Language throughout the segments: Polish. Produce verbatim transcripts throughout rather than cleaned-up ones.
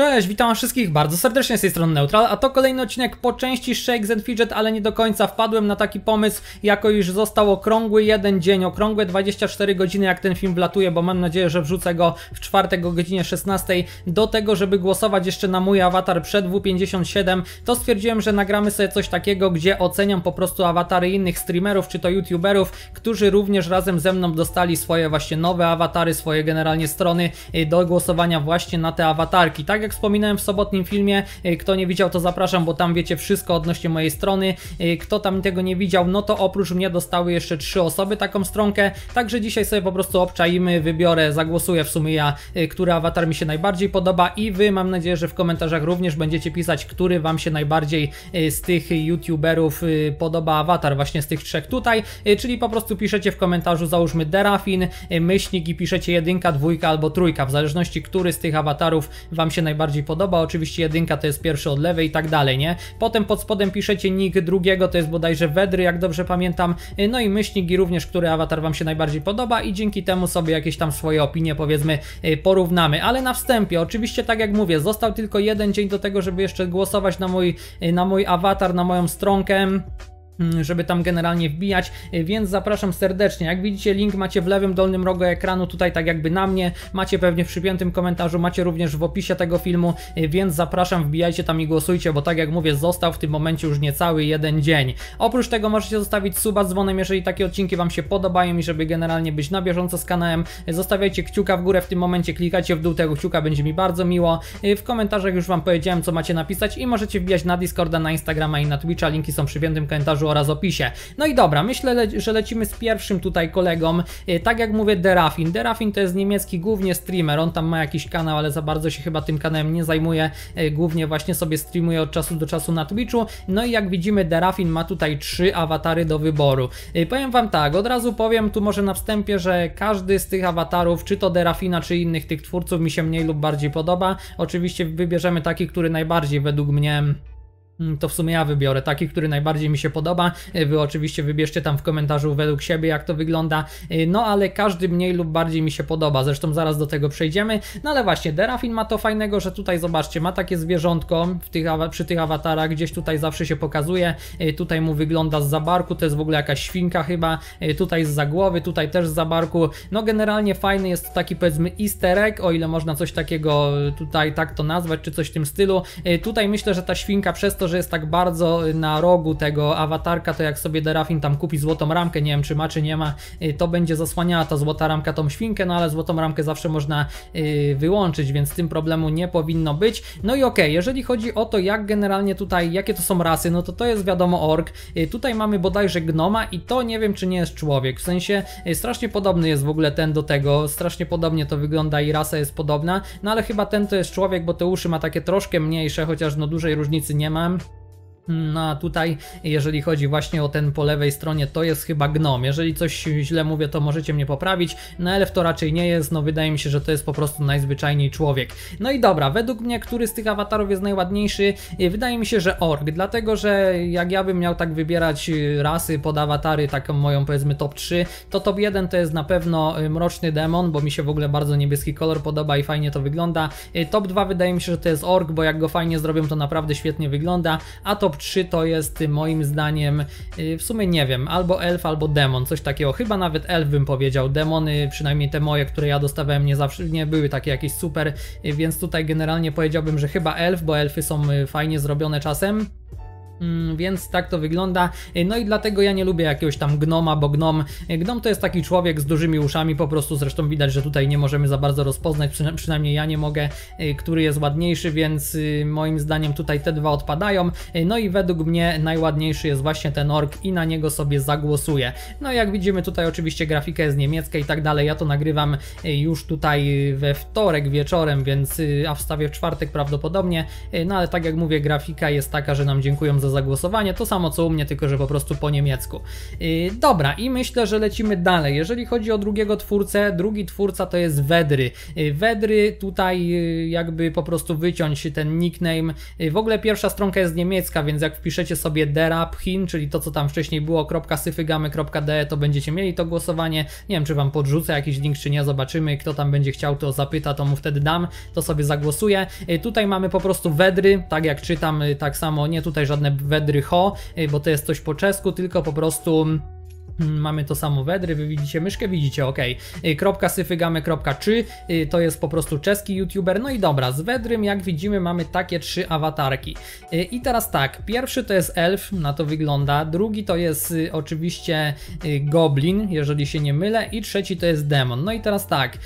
Cześć, witam wszystkich bardzo serdecznie, z tej strony Neutral, a to kolejny odcinek po części Shakes and Fidget, ale nie do końca wpadłem na taki pomysł, jako iż został okrągły jeden dzień, okrągłe dwadzieścia cztery godziny, jak ten film wlatuje, bo mam nadzieję, że wrzucę go w czwartek o godzinie szesnastej, do tego, żeby głosować jeszcze na mój awatar przed W pięćdziesiąt siedem, to stwierdziłem, że nagramy sobie coś takiego, gdzie oceniam po prostu awatary innych streamerów, czy to youtuberów, którzy również razem ze mną dostali swoje właśnie nowe awatary, swoje generalnie strony do głosowania właśnie na te awatarki. Tak jak Jak wspominałem w sobotnim filmie, kto nie widział, to zapraszam, bo tam wiecie wszystko odnośnie mojej strony. Kto tam tego nie widział, no to oprócz mnie dostały jeszcze trzy osoby taką stronkę, także dzisiaj sobie po prostu obczajmy, wybiorę, zagłosuję w sumie ja, który awatar mi się najbardziej podoba i wy, mam nadzieję, że w komentarzach również będziecie pisać, który wam się najbardziej z tych youtuberów podoba awatar, właśnie z tych trzech tutaj, czyli po prostu piszecie w komentarzu, załóżmy Derafin, myślnik i piszecie jedynka, dwójka albo trójka, w zależności, który z tych awatarów wam się najbardziej bardziej podoba, oczywiście jedynka to jest pierwszy od lewej i tak dalej, nie? Potem pod spodem piszecie nick drugiego, to jest bodajże Wedry, jak dobrze pamiętam, no i myślnik i również, który awatar wam się najbardziej podoba i dzięki temu sobie jakieś tam swoje opinie, powiedzmy, porównamy, ale na wstępie, oczywiście tak jak mówię, został tylko jeden dzień do tego, żeby jeszcze głosować na mój, na mój awatar, na moją stronkę, żeby tam generalnie wbijać, więc zapraszam serdecznie. Jak widzicie, link macie w lewym dolnym rogu ekranu, tutaj tak jakby na mnie, macie pewnie w przypiętym komentarzu, macie również w opisie tego filmu, więc zapraszam, wbijajcie tam i głosujcie, bo tak jak mówię, został w tym momencie już niecały jeden dzień. Oprócz tego możecie zostawić suba z dzwonem, jeżeli takie odcinki wam się podobają i żeby generalnie być na bieżąco z kanałem. Zostawiajcie kciuka w górę w tym momencie, klikacie w dół tego kciuka, będzie mi bardzo miło. W komentarzach już wam powiedziałem, co macie napisać i możecie wbijać na Discorda, na Instagrama i na Twitcha, linki są w przypiętym komentarzu oraz opisie. No i dobra, myślę, le że lecimy z pierwszym tutaj kolegą. Yy, tak jak mówię, Derafin. Derafin to jest niemiecki głównie streamer, on tam ma jakiś kanał, ale za bardzo się chyba tym kanałem nie zajmuje, yy, głównie właśnie sobie streamuje od czasu do czasu na Twitchu. No i jak widzimy, Derafin ma tutaj trzy awatary do wyboru. Yy, powiem wam tak, od razu powiem tu może na wstępie, że każdy z tych awatarów, czy to Derafina, czy innych tych twórców, mi się mniej lub bardziej podoba. Oczywiście wybierzemy taki, który najbardziej według mnie... To w sumie ja wybiorę taki, który najbardziej mi się podoba. Wy oczywiście wybierzcie tam w komentarzu według siebie, jak to wygląda. No ale każdy mniej lub bardziej mi się podoba. Zresztą zaraz do tego przejdziemy. No ale właśnie, Derafin ma to fajnego, że tutaj zobaczcie, ma takie zwierzątko w tych, przy tych awatarach. Gdzieś tutaj zawsze się pokazuje. Tutaj mu wygląda z zabarku. To jest w ogóle jakaś świnka chyba. Tutaj z za głowy, tutaj też z zabarku. No generalnie fajny jest taki, powiedzmy, easter egg, o ile można coś takiego tutaj tak to nazwać, czy coś w tym stylu. Tutaj myślę, że ta świnka przez to, że jest tak bardzo na rogu tego awatarka, to jak sobie Derafin tam kupi złotą ramkę, nie wiem czy ma, czy nie ma, to będzie zasłaniała ta złota ramka tą świnkę, no ale złotą ramkę zawsze można wyłączyć, więc tym problemu nie powinno być. No i okej, okay, jeżeli chodzi o to, jak generalnie tutaj, jakie to są rasy, no to to jest wiadomo ork. Tutaj mamy bodajże gnoma i to nie wiem, czy nie jest człowiek, w sensie strasznie podobny jest w ogóle ten do tego, strasznie podobnie to wygląda i rasa jest podobna, no ale chyba ten to jest człowiek, bo te uszy ma takie troszkę mniejsze, chociaż no dużej różnicy nie mam. No a tutaj, jeżeli chodzi właśnie o ten po lewej stronie, to jest chyba gnom. Jeżeli coś źle mówię, to możecie mnie poprawić. No elf to raczej nie jest, no wydaje mi się, że to jest po prostu najzwyczajniej człowiek. No i dobra, według mnie, który z tych awatarów jest najładniejszy? Wydaje mi się, że ork, dlatego, że jak ja bym miał tak wybierać rasy pod awatary, taką moją powiedzmy top trzy, to top jeden to jest na pewno mroczny demon, bo mi się w ogóle bardzo niebieski kolor podoba i fajnie to wygląda. Top dwa wydaje mi się, że to jest ork, bo jak go fajnie zrobią, to naprawdę świetnie wygląda, a top trzy to jest moim zdaniem, w sumie nie wiem, albo elf, albo demon, coś takiego, chyba nawet elf bym powiedział. Demony, przynajmniej te moje, które ja dostawałem, nie zawsze nie były takie jakieś super, więc tutaj generalnie powiedziałbym, że chyba elf, bo elfy są fajnie zrobione czasem. Mm, więc tak to wygląda. No i dlatego ja nie lubię jakiegoś tam gnoma, bo gnom gnom to jest taki człowiek z dużymi uszami po prostu, zresztą widać, że tutaj nie możemy za bardzo rozpoznać, przyna przynajmniej ja nie mogę, który jest ładniejszy, więc moim zdaniem tutaj te dwa odpadają. No i według mnie najładniejszy jest właśnie ten ork i na niego sobie zagłosuję. No jak widzimy tutaj oczywiście grafika jest niemiecka i tak dalej, ja to nagrywam już tutaj we wtorek wieczorem, więc a wstawię w czwartek prawdopodobnie, no ale tak jak mówię, grafika jest taka, że nam dziękują za to zagłosowanie. To samo co u mnie, tylko że po prostu po niemiecku. Yy, dobra, i myślę, że lecimy dalej. Jeżeli chodzi o drugiego twórcę, drugi twórca to jest Wedry. Yy, Wedry tutaj yy, jakby po prostu wyciąć ten nickname. Yy, w ogóle pierwsza stronka jest niemiecka, więc jak wpiszecie sobie Derafin, czyli to co tam wcześniej było, .syfygamy.de, to będziecie mieli to głosowanie. Nie wiem, czy wam podrzucę jakiś link, czy nie, zobaczymy. Kto tam będzie chciał, to zapyta, to mu wtedy dam, to sobie zagłosuje. Yy, tutaj mamy po prostu Wedry, tak jak czytam, yy, tak samo, nie tutaj żadne Wedry ho, yy, bo to jest coś po czesku, tylko po prostu... Mamy to samo Wedry, wy widzicie myszkę? Widzicie, ok. .syfygamy.czy to jest po prostu czeski youtuber. No i dobra, z Wedrym jak widzimy mamy takie trzy awatarki. I teraz tak, pierwszy to jest elf, na to wygląda, drugi to jest oczywiście goblin, jeżeli się nie mylę, i trzeci to jest demon. No i teraz tak,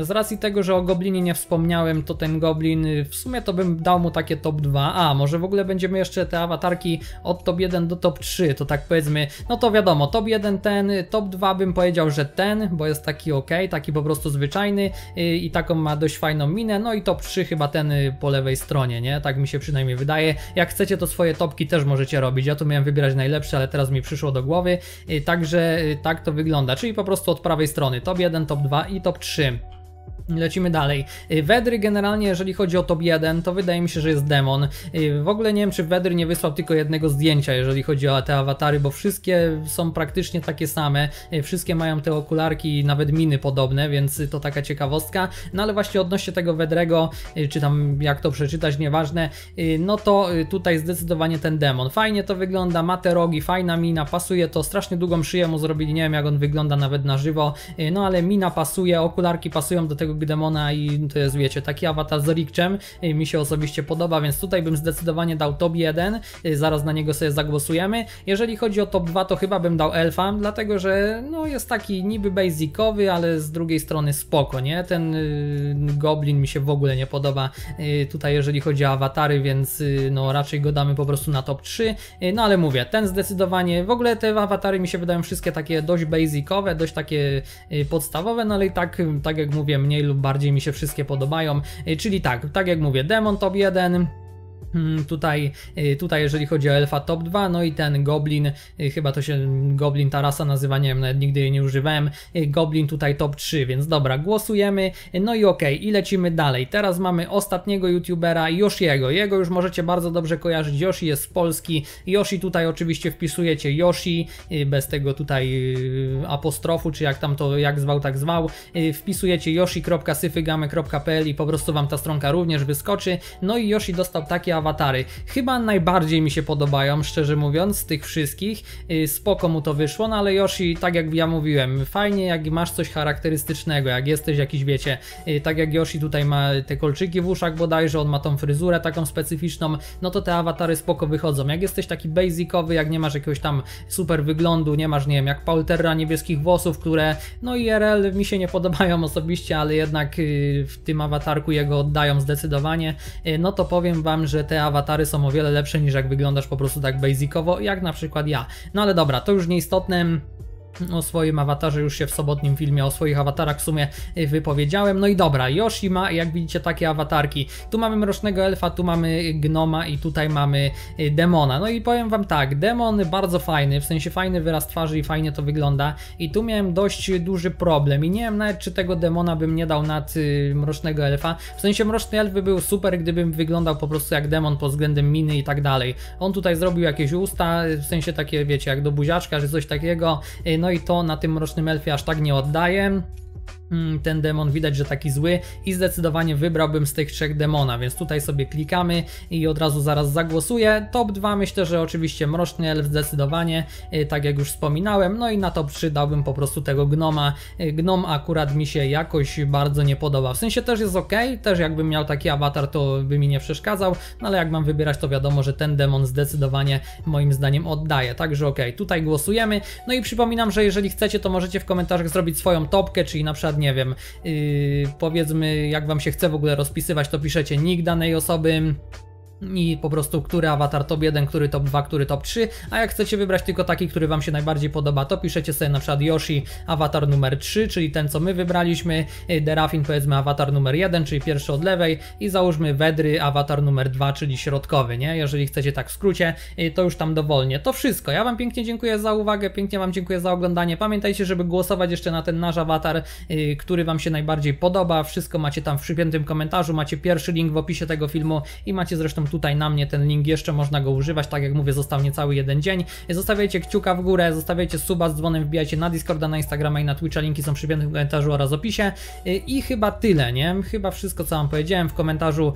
z racji tego, że o goblinie nie wspomniałem, to ten goblin, w sumie to bym dał mu takie top dwa, a może w ogóle będziemy jeszcze te awatarki od top jeden do top trzy, to tak powiedzmy, no to wiadomo, top jeden ten, top dwa bym powiedział, że ten, bo jest taki ok, taki po prostu zwyczajny yy, i taką ma dość fajną minę, no i top trzy chyba ten yy, po lewej stronie, nie? Tak mi się przynajmniej wydaje. Jak chcecie, to swoje topki też możecie robić, ja tu miałem wybierać najlepsze, ale teraz mi przyszło do głowy, yy, także yy, tak to wygląda, czyli po prostu od prawej strony, top jeden, top dwa i top trzy. Lecimy dalej. Wedry generalnie, jeżeli chodzi o top jeden, to wydaje mi się, że jest demon. W ogóle nie wiem, czy Wedry nie wysłał tylko jednego zdjęcia, jeżeli chodzi o te awatary, bo wszystkie są praktycznie takie same. Wszystkie mają te okularki i nawet miny podobne, więc to taka ciekawostka. No ale właśnie odnośnie tego Wedrego, czy tam jak to przeczytać, nieważne, no to tutaj zdecydowanie ten demon. Fajnie to wygląda, ma te rogi, fajna mina, pasuje to. Strasznie długą szyję mu zrobili, nie wiem jak on wygląda nawet na żywo, no ale mina pasuje, okularki pasują do tego demona i to jest, wiecie, taki awatar z Rikczem, mi się osobiście podoba, więc tutaj bym zdecydowanie dał top jeden, zaraz na niego sobie zagłosujemy. Jeżeli chodzi o top dwa, to chyba bym dał elfa, dlatego że no jest taki niby basicowy, ale z drugiej strony spoko, nie? Ten y, goblin mi się w ogóle nie podoba y, tutaj, jeżeli chodzi o awatary, więc y, no raczej go damy po prostu na top trzy, y, no ale mówię, ten zdecydowanie, w ogóle te awatary mi się wydają wszystkie takie dość basicowe, dość takie y, podstawowe, no ale i tak, tak jak mówię, mniej lub bardziej mi się wszystkie podobają, czyli tak, tak jak mówię, demon top jeden, tutaj, tutaj jeżeli chodzi o elfa top dwa, no i ten goblin, chyba to się goblin ta rasa nazywa, nie wiem, nawet nigdy jej nie używałem, goblin tutaj top trzy, więc dobra, głosujemy, no i okej, okay, i lecimy dalej. Teraz mamy ostatniego youtubera, Yoshiego, jego już możecie bardzo dobrze kojarzyć, Yoshi jest z Polski, Yoshi tutaj oczywiście wpisujecie Yoshi, bez tego tutaj apostrofu, czy jak tam to, jak zwał, tak zwał, wpisujecie yoshi.syfygamy.pl i po prostu wam ta stronka również wyskoczy, no i Yoshi dostał takie awatary. Chyba najbardziej mi się podobają, szczerze mówiąc, z tych wszystkich. Spoko mu to wyszło, no ale Yoshi, tak jak ja mówiłem, fajnie jak masz coś charakterystycznego, jak jesteś jakiś, wiecie, tak jak Yoshi tutaj ma te kolczyki w uszach bodajże, on ma tą fryzurę taką specyficzną, no to te awatary spoko wychodzą. Jak jesteś taki basicowy, jak nie masz jakiegoś tam super wyglądu, nie masz, nie wiem, jak Paul Terra niebieskich włosów, które, no I R L mi się nie podobają osobiście, ale jednak w tym awatarku jego oddają zdecydowanie, no to powiem wam, że te awatary są o wiele lepsze niż jak wyglądasz po prostu tak basicowo, jak na przykład ja. No ale dobra, to już nieistotne. O swoim awatarze już się w sobotnim filmie o swoich awatarach w sumie wypowiedziałem. No i dobra, Yoshi ma, jak widzicie, takie awatarki. Tu mamy mrocznego elfa, tu mamy gnoma i tutaj mamy demona. No i powiem wam tak, demon bardzo fajny, w sensie fajny wyraz twarzy i fajnie to wygląda. I tu miałem dość duży problem i nie wiem nawet, czy tego demona bym nie dał nad y, mrocznego elfa. W sensie mroczny elf by był super, gdybym wyglądał po prostu jak demon pod względem miny i tak dalej. On tutaj zrobił jakieś usta, w sensie takie, wiecie, jak do buziaczka, czy coś takiego. Y, No i to na tym mrocznym elfie aż tak nie oddaję. Ten demon widać, że taki zły i zdecydowanie wybrałbym z tych trzech demona, więc tutaj sobie klikamy i od razu zaraz zagłosuję. Top dwa myślę, że oczywiście mroczny elf zdecydowanie, tak jak już wspominałem, no i na top trzy dałbym po prostu tego gnoma. Gnom akurat mi się jakoś bardzo nie podoba, w sensie też jest ok, też jakbym miał taki awatar, to by mi nie przeszkadzał, no ale jak mam wybierać, to wiadomo, że ten demon zdecydowanie moim zdaniem oddaje, także ok, tutaj głosujemy. No i przypominam, że jeżeli chcecie, to możecie w komentarzach zrobić swoją topkę, czyli na przykład nie wiem, yy, powiedzmy jak wam się chce w ogóle rozpisywać, to piszecie nick danej osoby, i po prostu który awatar top jeden, który top dwa, który top trzy, a jak chcecie wybrać tylko taki, który wam się najbardziej podoba, to piszecie sobie na przykład Yoshi awatar numer trzy, czyli ten co my wybraliśmy, Derafin powiedzmy awatar numer jeden, czyli pierwszy od lewej, i załóżmy Wedry awatar numer dwa, czyli środkowy, nie? Jeżeli chcecie tak w skrócie, to już tam dowolnie. To wszystko, ja wam pięknie dziękuję za uwagę, pięknie wam dziękuję za oglądanie, pamiętajcie, żeby głosować jeszcze na ten nasz awatar, który wam się najbardziej podoba, wszystko macie tam w przypiętym komentarzu, macie pierwszy link w opisie tego filmu i macie zresztą tutaj na mnie ten link, jeszcze można go używać, tak jak mówię, został niecały jeden dzień. Zostawiajcie kciuka w górę, zostawiajcie suba z dzwonem, wbijajcie na Discorda, na Instagrama i na Twitcha, linki są przy piętym komentarzu oraz opisie. I chyba tyle, nie? Chyba wszystko co wam powiedziałem, w komentarzu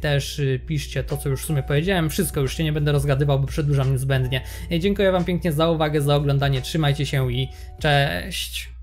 też piszcie to co już w sumie powiedziałem, wszystko już się nie będę rozgadywał, bo przedłużam niezbędnie. Dziękuję wam pięknie za uwagę, za oglądanie, trzymajcie się i cześć!